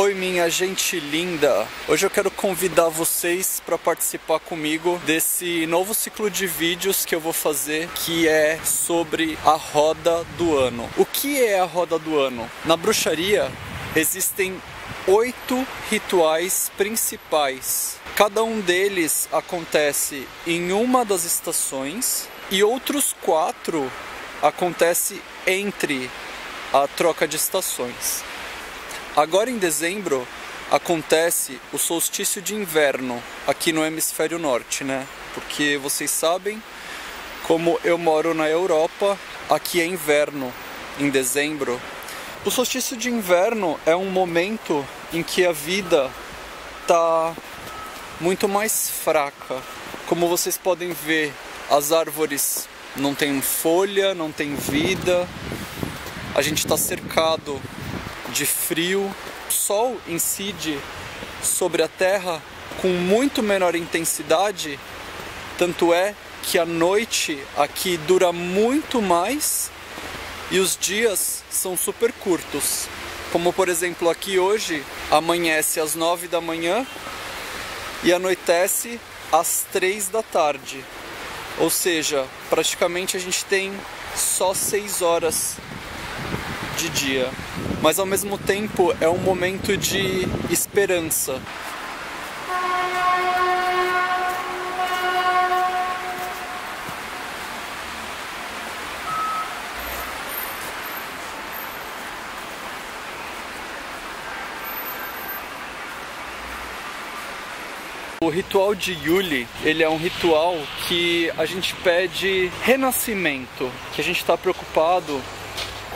Oi, minha gente linda! Hoje eu quero convidar vocês para participar comigo desse novo ciclo de vídeos que eu vou fazer, que é sobre a Roda do Ano. O que é a Roda do Ano? Na bruxaria existem 8 rituais principais. Cada um deles acontece em uma das estações e outros 4 acontece entre a troca de estações. Agora em dezembro acontece o solstício de inverno aqui no hemisfério norte, né? Porque vocês sabem, como eu moro na Europa, aqui é inverno em dezembro. O solstício de inverno é um momento em que a vida tá muito mais fraca. Como vocês podem ver, as árvores não têm folha, não tem vida. A gente está cercado de frio, o sol incide sobre a terra com muito menor intensidade, tanto é que a noite aqui dura muito mais e os dias são super curtos. Como por exemplo aqui hoje, amanhece às 9 da manhã e anoitece às 3 da tarde. Ou seja, praticamente a gente tem só 6 horas de dia, mas ao mesmo tempo é um momento de esperança. O ritual de Yule, ele é um ritual que a gente pede renascimento, que a gente está preocupado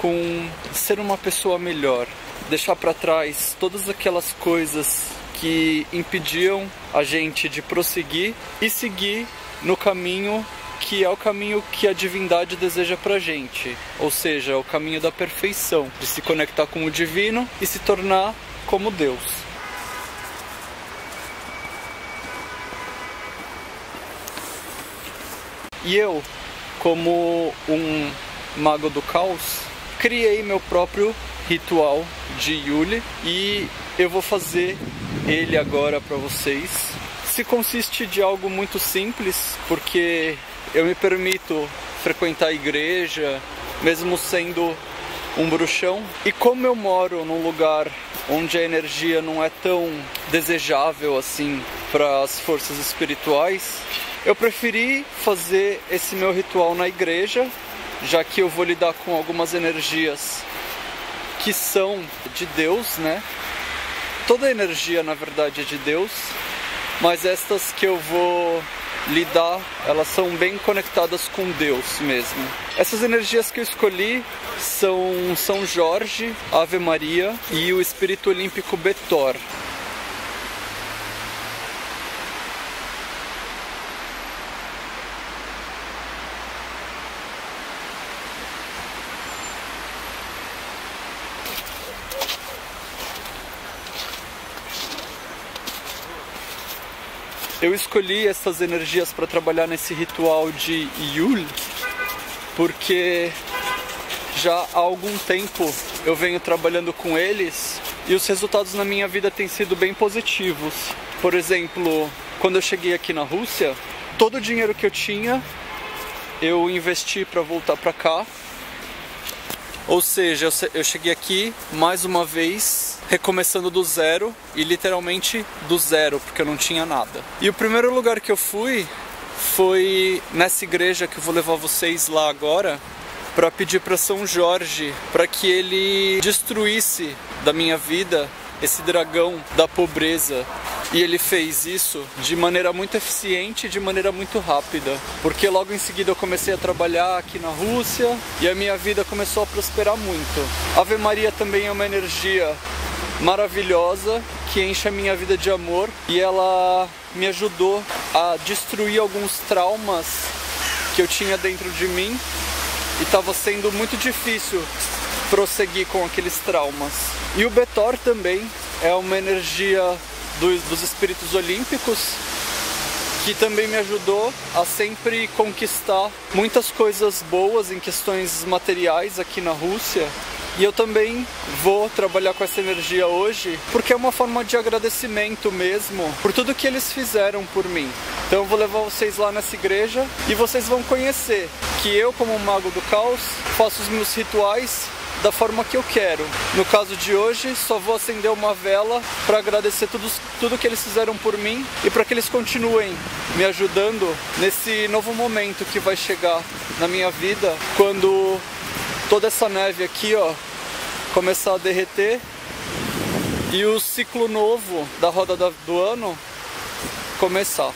com ser uma pessoa melhor, deixar para trás todas aquelas coisas que impediam a gente de prosseguir e seguir no caminho que é o caminho que a divindade deseja pra gente, ou seja, o caminho da perfeição, de se conectar com o divino e se tornar como Deus. E eu, como um mago do caos, criei meu próprio ritual de Yule e eu vou fazer ele agora para vocês. Se consiste de algo muito simples, porque eu me permito frequentar a igreja, mesmo sendo um bruxão. E como eu moro num lugar onde a energia não é tão desejável assim para as forças espirituais, eu preferi fazer esse meu ritual na igreja, já que eu vou lidar com algumas energias que são de Deus, né? Toda energia, na verdade, é de Deus, mas estas que eu vou lidar, elas são bem conectadas com Deus mesmo. Essas energias que eu escolhi são São Jorge, Ave Maria e o Espírito Olímpico Bethor. Eu escolhi essas energias para trabalhar nesse ritual de Yule porque já há algum tempo eu venho trabalhando com eles e os resultados na minha vida têm sido bem positivos. Por exemplo, quando eu cheguei aqui na Rússia, todo o dinheiro que eu tinha eu investi para voltar para cá. Ou seja, eu cheguei aqui mais uma vez recomeçando do zero, e literalmente do zero, porque eu não tinha nada. E o primeiro lugar que eu fui foi nessa igreja que eu vou levar vocês lá agora, para pedir para São Jorge para que ele destruísse da minha vida esse dragão da pobreza. E ele fez isso de maneira muito eficiente, de maneira muito rápida, porque logo em seguida eu comecei a trabalhar aqui na Rússia e a minha vida começou a prosperar muito. Ave Maria também é uma energia maravilhosa que enche a minha vida de amor e ela me ajudou a destruir alguns traumas que eu tinha dentro de mim e estava sendo muito difícil prosseguir com aqueles traumas. E o Bethor também é uma energia dos espíritos olímpicos que também me ajudou a sempre conquistar muitas coisas boas em questões materiais aqui na Rússia E eu também vou trabalhar com essa energia hoje, porque é uma forma de agradecimento mesmo por tudo que eles fizeram por mim. Então eu vou levar vocês lá nessa igreja e vocês vão conhecer que eu, como mago do caos, faço os meus rituais da forma que eu quero. No caso de hoje, só vou acender uma vela para agradecer tudo que eles fizeram por mim e para que eles continuem me ajudando nesse novo momento que vai chegar na minha vida, quando toda essa neve aqui, ó, começar a derreter e o ciclo novo da roda do ano começar.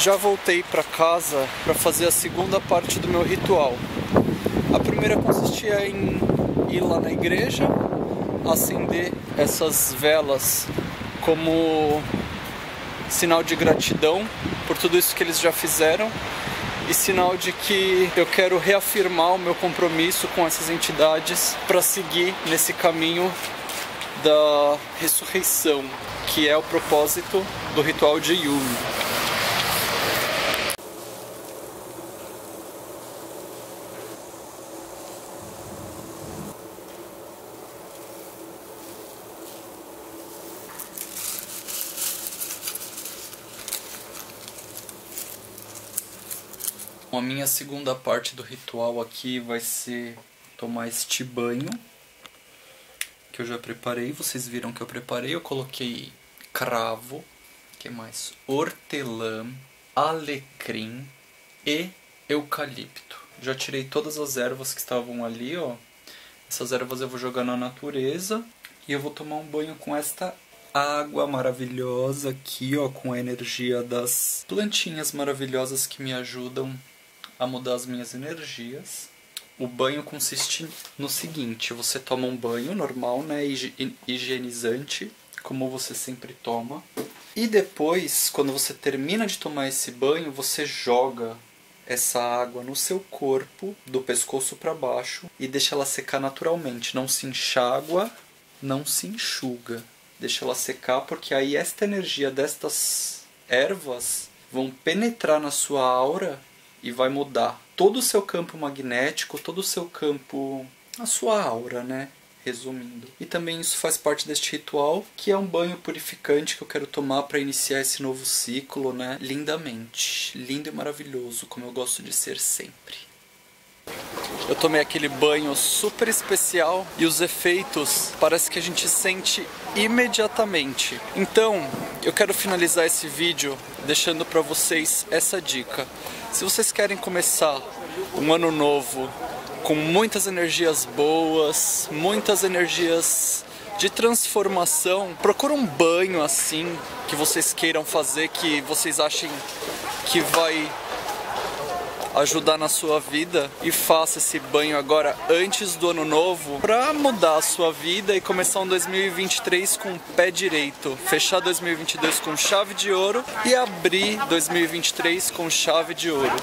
Já voltei para casa para fazer a segunda parte do meu ritual. A primeira consistia em ir lá na igreja, acender essas velas como sinal de gratidão por tudo isso que eles já fizeram e sinal de que eu quero reafirmar o meu compromisso com essas entidades para seguir nesse caminho da ressurreição, que é o propósito do ritual de Yule. A minha segunda parte do ritual aqui vai ser tomar este banho que eu já preparei. Vocês viram que eu preparei, eu coloquei cravo, que mais? Hortelã, alecrim e eucalipto. Já tirei todas as ervas que estavam ali, ó. Essas ervas eu vou jogar na natureza e eu vou tomar um banho com esta água maravilhosa aqui, ó, com a energia das plantinhas maravilhosas que me ajudam a mudar as minhas energias. O banho consiste no seguinte: você toma um banho normal, né, higienizante, como você sempre toma. E depois, quando você termina de tomar esse banho, você joga essa água no seu corpo, do pescoço para baixo, e deixa ela secar naturalmente. Não se enxágua, não se enxuga. Deixa ela secar, porque aí esta energia destas ervas vão penetrar na sua aura e vai mudar todo o seu campo magnético, todo o seu campo, a sua aura, né? resumindo. E também isso faz parte deste ritual, que é um banho purificante que eu quero tomar para iniciar esse novo ciclo, né? Lindamente. Lindo e maravilhoso, como eu gosto de ser sempre. Eu tomei aquele banho super especial e os efeitos parece que a gente sente imediatamente. Então, eu quero finalizar esse vídeo deixando para vocês essa dica. Se vocês querem começar um ano novo com muitas energias boas, muitas energias de transformação, procura um banho assim que vocês queiram fazer, que vocês achem que vai ajudar na sua vida, e faça esse banho agora antes do ano novo para mudar a sua vida e começar um 2023 com o pé direito, fechar 2022 com chave de ouro e abrir 2023 com chave de ouro.